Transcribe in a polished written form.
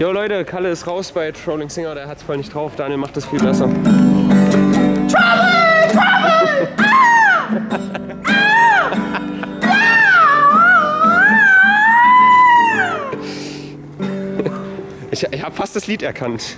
Jo Leute, Kalle ist raus bei Trolling Singer, der hat's voll nicht drauf. Daniel macht das viel besser. Trouble! Trouble! Ah! Ah! Ah! Ich hab fast das Lied erkannt.